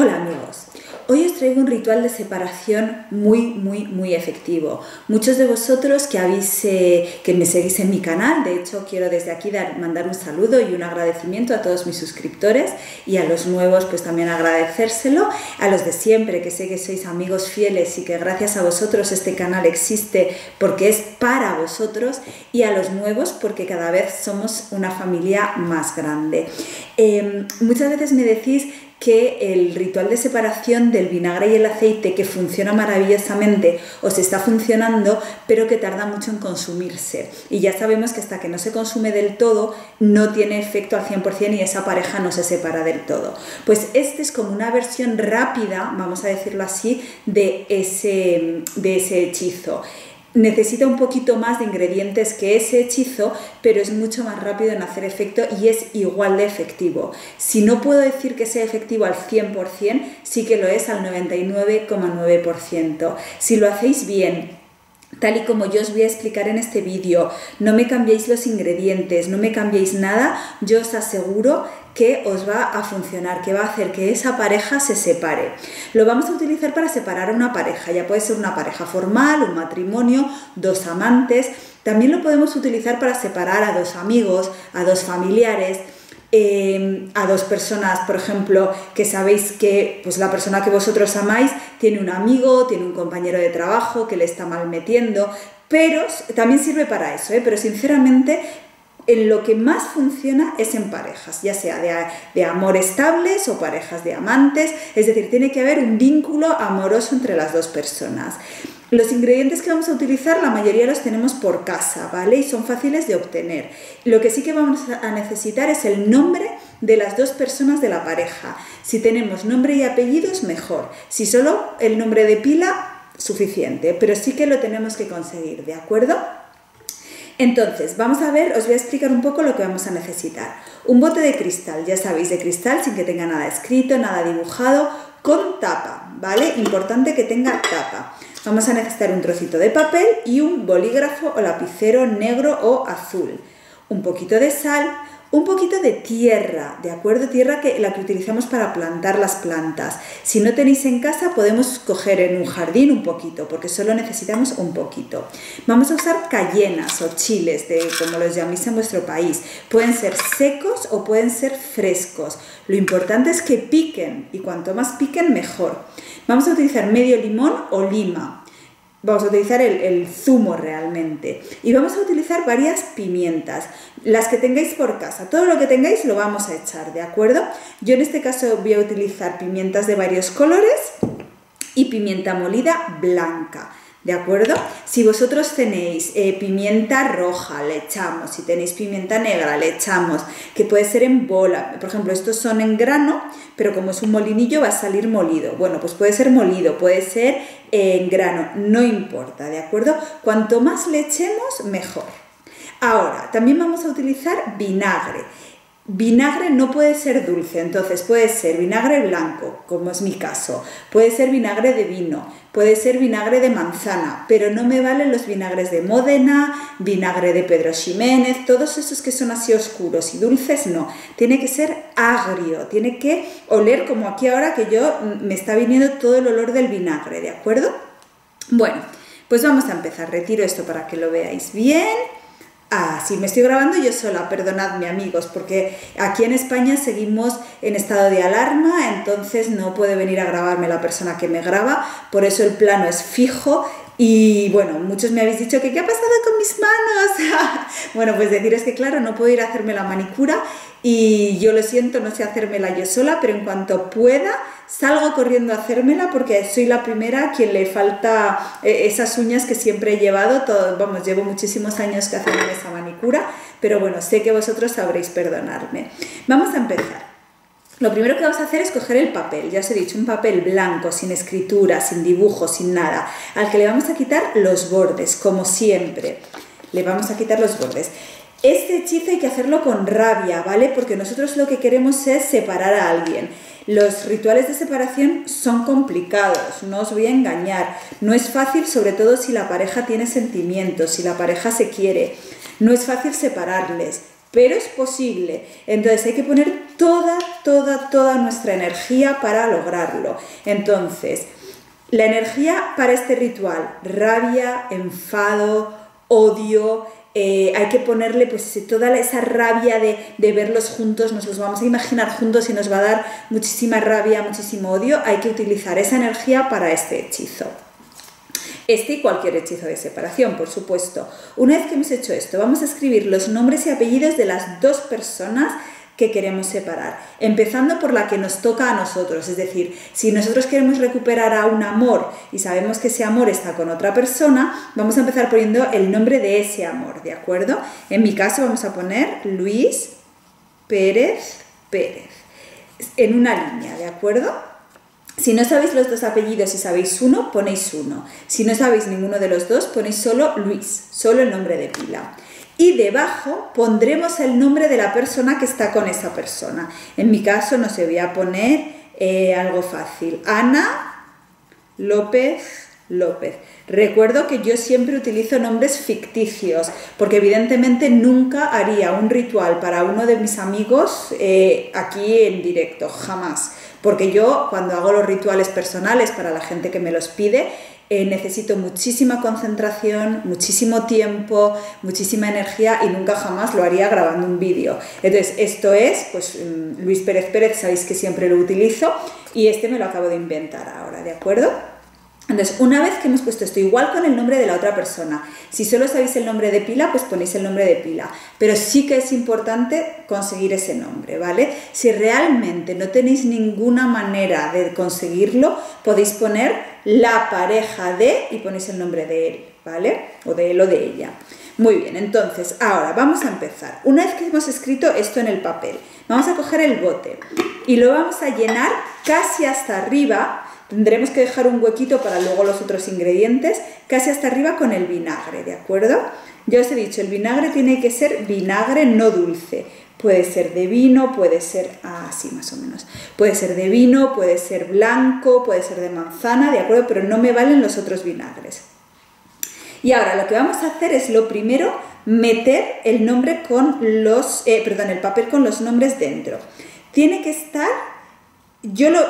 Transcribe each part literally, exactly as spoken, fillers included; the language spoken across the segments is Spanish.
Hola amigos, hoy os traigo un ritual de separación muy, muy, muy efectivo. Muchos de vosotros que, habéis, eh, que me seguís en mi canal, de hecho quiero desde aquí dar, mandar un saludo y un agradecimiento a todos mis suscriptores y a los nuevos pues también agradecérselo, a los de siempre que sé que sois amigos fieles y que gracias a vosotros este canal existe porque es para vosotros y a los nuevos porque cada vez somos una familia más grande. Eh, muchas veces me decís que el ritual de separación del vinagre y el aceite que funciona maravillosamente os está funcionando pero que tarda mucho en consumirse y ya sabemos que hasta que no se consume del todo no tiene efecto al cien por cien y esa pareja no se separa del todo. Pues este es como una versión rápida, vamos a decirlo así, de ese, de ese hechizo. Necesita un poquito más de ingredientes que ese hechizo, pero es mucho más rápido en hacer efecto y es igual de efectivo. Si no puedo decir que sea efectivo al cien por cien, sí que lo es al noventa y nueve coma nueve por ciento. Si lo hacéis bien, tal y como yo os voy a explicar en este vídeo, no me cambiéis los ingredientes, no me cambiéis nada, yo os aseguro que os va a funcionar, que va a hacer que esa pareja se separe. Lo vamos a utilizar para separar a una pareja, ya puede ser una pareja formal, un matrimonio, dos amantes, también lo podemos utilizar para separar a dos amigos, a dos familiares, Eh, a dos personas, por ejemplo, que sabéis que pues, la persona que vosotros amáis tiene un amigo, tiene un compañero de trabajo que le está mal metiendo, pero también sirve para eso, ¿eh? Pero sinceramente en lo que más funciona es en parejas, ya sea de, de amor estables o parejas de amantes, es decir, tiene que haber un vínculo amoroso entre las dos personas. Los ingredientes que vamos a utilizar, la mayoría los tenemos por casa, ¿vale? Y son fáciles de obtener. Lo que sí que vamos a necesitar es el nombre de las dos personas de la pareja. Si tenemos nombre y apellidos, mejor. Si solo el nombre de pila, suficiente. Pero sí que lo tenemos que conseguir, ¿de acuerdo? Entonces, vamos a ver, os voy a explicar un poco lo que vamos a necesitar. Un bote de cristal, ya sabéis, de cristal, sin que tenga nada escrito, nada dibujado, con tapa, ¿vale? Importante que tenga tapa. Vamos a necesitar un trocito de papel y un bolígrafo o lapicero negro o azul. Un poquito de sal, un poquito de tierra, ¿de acuerdo? Tierra que la que utilizamos para plantar las plantas. Si no tenéis en casa, podemos coger en un jardín un poquito, porque solo necesitamos un poquito. Vamos a usar cayenas o chiles, de, como los llaméis en vuestro país. Pueden ser secos o pueden ser frescos. Lo importante es que piquen, y cuanto más piquen, mejor. Vamos a utilizar medio limón o lima. Vamos a utilizar el, el zumo realmente y vamos a utilizar varias pimientas, las que tengáis por casa, todo lo que tengáis lo vamos a echar, ¿de acuerdo? Yo en este caso voy a utilizar pimientas de varios colores y pimienta molida blanca, ¿de acuerdo? Si vosotros tenéis eh, pimienta roja, le echamos, si tenéis pimienta negra, le echamos, que puede ser en bola, por ejemplo, estos son en grano, pero como es un molinillo va a salir molido, bueno, pues puede ser molido, puede ser en grano, no importa, ¿de acuerdo? Cuanto más le echemos, mejor. Ahora, también vamos a utilizar vinagre. Vinagre no puede ser dulce, entonces puede ser vinagre blanco, como es mi caso, puede ser vinagre de vino, puede ser vinagre de manzana, pero no me valen los vinagres de Módena, vinagre de Pedro Ximénez, todos esos que son así oscuros y dulces no, tiene que ser agrio, tiene que oler como aquí ahora que yo me está viniendo todo el olor del vinagre, ¿de acuerdo? Bueno, pues vamos a empezar, retiro esto para que lo veáis bien. Ah, sí, me estoy grabando yo sola, perdonadme amigos, porque aquí en España seguimos en estado de alarma, entonces no puede venir a grabarme la persona que me graba, por eso el plano es fijo y bueno, muchos me habéis dicho que ¿qué ha pasado con mis manos? Bueno, pues deciros que claro, no puedo ir a hacerme la manicura y yo lo siento, no sé hacérmela yo sola, pero en cuanto pueda salgo corriendo a hacérmela porque soy la primera a quien le falta esas uñas que siempre he llevado, todo, vamos, llevo muchísimos años que hacerme esa manicura, pero bueno, sé que vosotros sabréis perdonarme. Vamos a empezar. Lo primero que vamos a hacer es coger el papel, ya os he dicho, un papel blanco, sin escritura, sin dibujo, sin nada, al que le vamos a quitar los bordes, como siempre, le vamos a quitar los bordes. Este hechizo hay que hacerlo con rabia, ¿vale? Porque nosotros lo que queremos es separar a alguien. Los rituales de separación son complicados, no os voy a engañar. No es fácil, sobre todo si la pareja tiene sentimientos, si la pareja se quiere. No es fácil separarles, pero es posible. Entonces hay que poner toda, toda, toda nuestra energía para lograrlo. Entonces, la energía para este ritual, rabia, enfado, odio, eh, hay que ponerle pues toda esa rabia de, de verlos juntos, nos los vamos a imaginar juntos y nos va a dar muchísima rabia, muchísimo odio, hay que utilizar esa energía para este hechizo. Este y cualquier hechizo de separación, por supuesto. Una vez que hemos hecho esto, vamos a escribir los nombres y apellidos de las dos personas que queremos separar, empezando por la que nos toca a nosotros, es decir, si nosotros queremos recuperar a un amor y sabemos que ese amor está con otra persona, vamos a empezar poniendo el nombre de ese amor, ¿de acuerdo? En mi caso vamos a poner Luis Pérez Pérez, en una línea, ¿de acuerdo? Si no sabéis los dos apellidos y sabéis uno, ponéis uno. Si no sabéis ninguno de los dos, ponéis solo Luis, solo el nombre de pila. Y debajo pondremos el nombre de la persona que está con esa persona. En mi caso, no sé, voy a poner eh, algo fácil. Ana López López. Recuerdo que yo siempre utilizo nombres ficticios, porque evidentemente nunca haría un ritual para uno de mis amigos eh, aquí en directo, jamás. Porque yo, cuando hago los rituales personales para la gente que me los pide, Eh, necesito muchísima concentración, muchísimo tiempo, muchísima energía y nunca jamás lo haría grabando un vídeo. Entonces esto es, pues Luis Pérez Pérez, sabéis que siempre lo utilizo y este me lo acabo de inventar ahora, ¿de acuerdo? Entonces, una vez que hemos puesto esto, igual con el nombre de la otra persona, si solo sabéis el nombre de pila, pues ponéis el nombre de pila, pero sí que es importante conseguir ese nombre, ¿vale? Si realmente no tenéis ninguna manera de conseguirlo, podéis poner la pareja de y ponéis el nombre de él, ¿vale? O de él o de ella. Muy bien, entonces, ahora vamos a empezar. Una vez que hemos escrito esto en el papel, vamos a coger el bote y lo vamos a llenar casi hasta arriba. Tendremos que dejar un huequito para luego los otros ingredientes, casi hasta arriba con el vinagre, ¿de acuerdo? Ya os he dicho, el vinagre tiene que ser vinagre no dulce. Puede ser de vino, puede ser así, ah, más o menos. Puede ser de vino, puede ser blanco, puede ser de manzana, ¿de acuerdo? Pero no me valen los otros vinagres. Y ahora lo que vamos a hacer es lo primero, meter el nombre con los, eh, perdón, el papel con los nombres dentro. Tiene que estar, yo lo,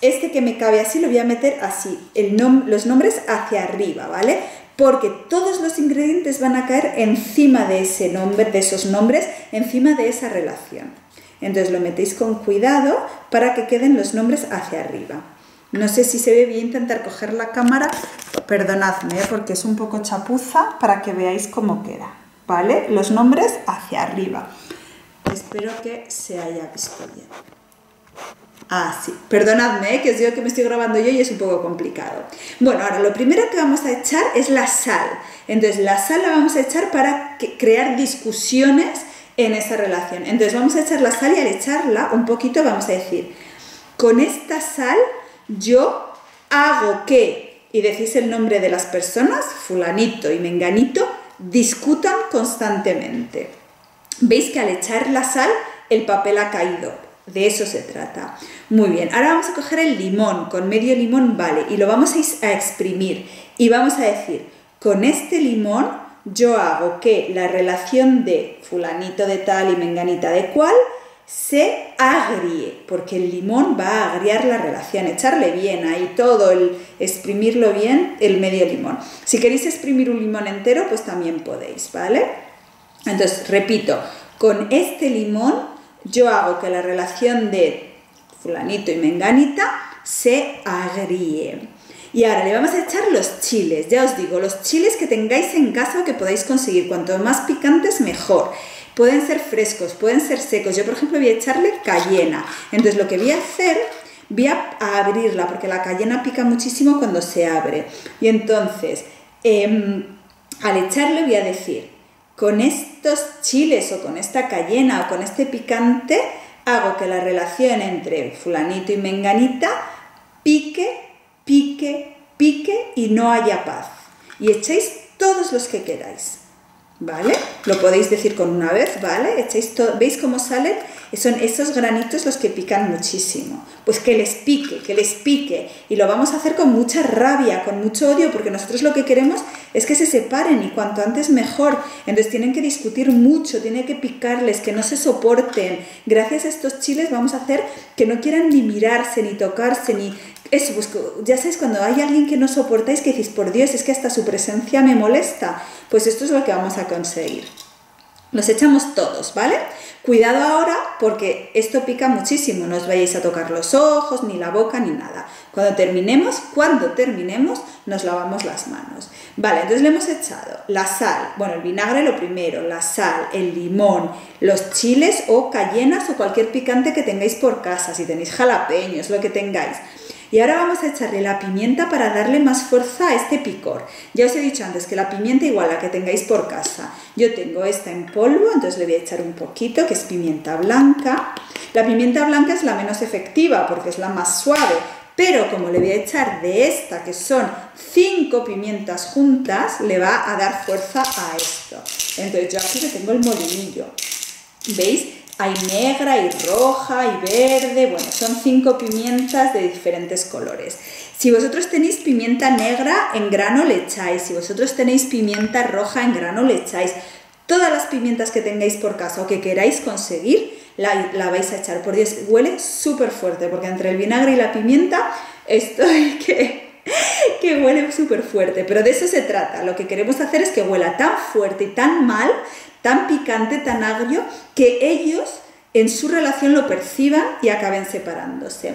este que me cabe así lo voy a meter así, el nom, los nombres hacia arriba, ¿vale? Porque todos los ingredientes van a caer encima de ese nombre, de esos nombres, encima de esa relación. Entonces lo metéis con cuidado para que queden los nombres hacia arriba. No sé si se ve bien, intentar coger la cámara, perdonadme, ¿eh? Porque es un poco chapuza para que veáis cómo queda, ¿vale? Los nombres hacia arriba. Espero que se haya visto bien. Ah, sí. Perdonadme, ¿eh? Que os digo que me estoy grabando yo y es un poco complicado. Bueno, ahora lo primero que vamos a echar es la sal. Entonces la sal la vamos a echar para que crear discusiones en esa relación. Entonces vamos a echar la sal y al echarla un poquito vamos a decir, con esta sal yo hago que, y decís el nombre de las personas, fulanito y menganito, discutan constantemente. Veis que al echar la sal el papel ha caído. De eso se trata. Muy bien, ahora vamos a coger el limón, con medio limón vale, y lo vamos a exprimir. Y vamos a decir, con este limón yo hago que la relación de fulanito de tal y menganita de cual se agrie, porque el limón va a agriar la relación. Echarle bien ahí todo, el exprimirlo bien, el medio limón. Si queréis exprimir un limón entero, pues también podéis, ¿vale? Entonces, repito, con este limón yo hago que la relación de fulanito y menganita se agríe. Y ahora le vamos a echar los chiles. Ya os digo, los chiles que tengáis en casa o que podáis conseguir. Cuanto más picantes, mejor. Pueden ser frescos, pueden ser secos. Yo, por ejemplo, voy a echarle cayena. Entonces, lo que voy a hacer, voy a abrirla, porque la cayena pica muchísimo cuando se abre. Y entonces, eh, al echarle voy a decir, con estos chiles o con esta cayena o con este picante hago que la relación entre fulanito y menganita pique, pique, pique y no haya paz. Y echéis todos los que queráis. ¿Vale? Lo podéis decir con una vez, ¿vale? Echáis todo, ¿veis cómo salen? Son estos granitos los que pican muchísimo. Pues que les pique, que les pique. Y lo vamos a hacer con mucha rabia, con mucho odio, porque nosotros lo que queremos es que se separen y cuanto antes mejor. Entonces tienen que discutir mucho, tienen que picarles, que no se soporten. Gracias a estos chiles vamos a hacer que no quieran ni mirarse, ni tocarse, ni... Eso, pues ya sabéis, cuando hay alguien que no soportáis, que decís, por Dios, es que hasta su presencia me molesta. Pues esto es lo que vamos a conseguir. Los echamos todos, ¿vale? Cuidado ahora porque esto pica muchísimo, no os vayáis a tocar los ojos, ni la boca, ni nada. Cuando terminemos, cuando terminemos, nos lavamos las manos. Vale, entonces le hemos echado la sal, bueno, el vinagre lo primero, la sal, el limón, los chiles o cayenas o cualquier picante que tengáis por casa, si tenéis jalapeños, lo que tengáis. Y ahora vamos a echarle la pimienta para darle más fuerza a este picor. Ya os he dicho antes que la pimienta igual la que tengáis por casa. Yo tengo esta en polvo, entonces le voy a echar un poquito, que es pimienta blanca. La pimienta blanca es la menos efectiva porque es la más suave, pero como le voy a echar de esta, que son cinco pimientas juntas, le va a dar fuerza a esto. Entonces yo aquí le tengo el molinillo, ¿veis? Hay negra, hay roja, y verde, bueno, son cinco pimientas de diferentes colores. Si vosotros tenéis pimienta negra, en grano le echáis. Si vosotros tenéis pimienta roja, en grano le echáis. Todas las pimientas que tengáis por casa o que queráis conseguir, la, la vais a echar. Por Dios, huele súper fuerte, porque entre el vinagre y la pimienta, esto es que... que huele súper fuerte, pero de eso se trata. Lo que queremos hacer es que huela tan fuerte y tan mal, tan picante, tan agrio, que ellos en su relación lo perciban y acaben separándose.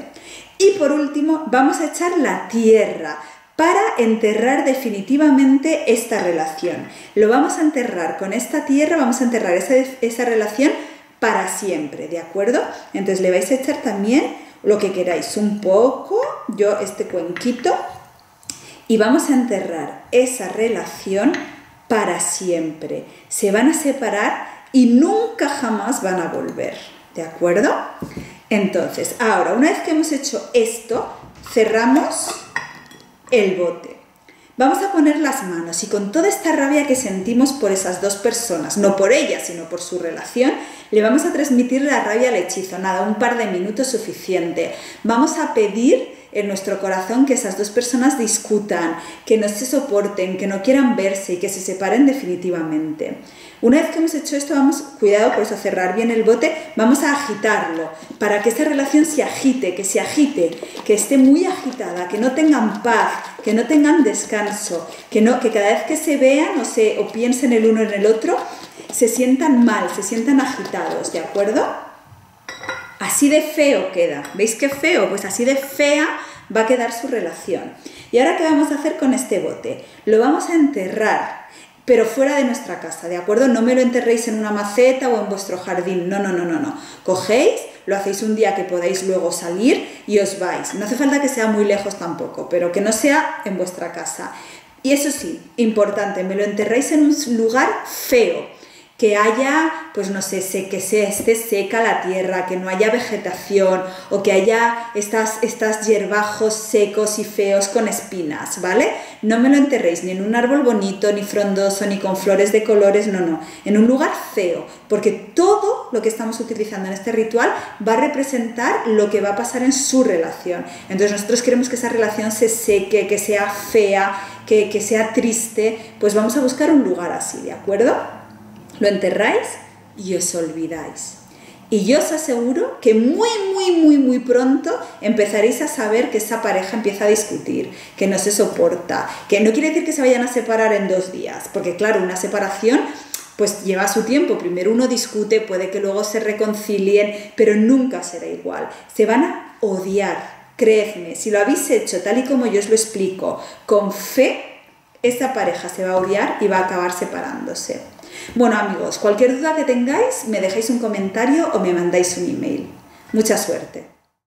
Y por último vamos a echar la tierra para enterrar definitivamente esta relación. Lo vamos a enterrar con esta tierra, vamos a enterrar esa, esa relación para siempre, ¿de acuerdo? Entonces le vais a echar también lo que queráis, un poco, yo este cuenquito, y vamos a enterrar esa relación para siempre. Se van a separar y nunca jamás van a volver, ¿de acuerdo? Entonces, ahora, una vez que hemos hecho esto, cerramos el bote. Vamos a poner las manos y con toda esta rabia que sentimos por esas dos personas, no por ellas, sino por su relación, le vamos a transmitir la rabia al hechizo. Nada, un par de minutos suficiente. Vamos a pedir en nuestro corazón que esas dos personas discutan, que no se soporten, que no quieran verse y que se separen definitivamente. Una vez que hemos hecho esto, vamos, cuidado por eso, cerrar bien el bote, vamos a agitarlo, para que esta relación se agite, que se agite, que esté muy agitada, que no tengan paz, que no tengan descanso, que, no, que cada vez que se vean o, se, o piensen el uno en el otro, se sientan mal, se sientan agitados, ¿de acuerdo? Así de feo queda, ¿veis qué feo? Pues así de fea va a quedar su relación. ¿Y ahora qué vamos a hacer con este bote? Lo vamos a enterrar, pero fuera de nuestra casa, ¿de acuerdo? No me lo enterréis en una maceta o en vuestro jardín, no, no, no, no, no. Cogéis, lo hacéis un día que podáis luego salir y os vais. No hace falta que sea muy lejos tampoco, pero que no sea en vuestra casa. Y eso sí, importante, me lo enterréis en un lugar feo, que haya, pues no sé, que se esté seca la tierra, que no haya vegetación o que haya estas, estas hierbajos secos y feos con espinas, ¿vale? No me lo enterréis ni en un árbol bonito, ni frondoso, ni con flores de colores, no, no, en un lugar feo, porque todo lo que estamos utilizando en este ritual va a representar lo que va a pasar en su relación. Entonces nosotros queremos que esa relación se seque, que sea fea, que, que sea triste, pues vamos a buscar un lugar así, ¿de acuerdo? Lo enterráis y os olvidáis. Y yo os aseguro que muy, muy, muy, muy pronto empezaréis a saber que esa pareja empieza a discutir, que no se soporta, que no quiere decir que se vayan a separar en dos días, porque claro, una separación pues lleva su tiempo. Primero uno discute, puede que luego se reconcilien, pero nunca será igual. Se van a odiar, creedme, si lo habéis hecho tal y como yo os lo explico, con fe, esa pareja se va a odiar y va a acabar separándose. Bueno amigos, cualquier duda que tengáis, me dejáis un comentario o me mandáis un email. Mucha suerte.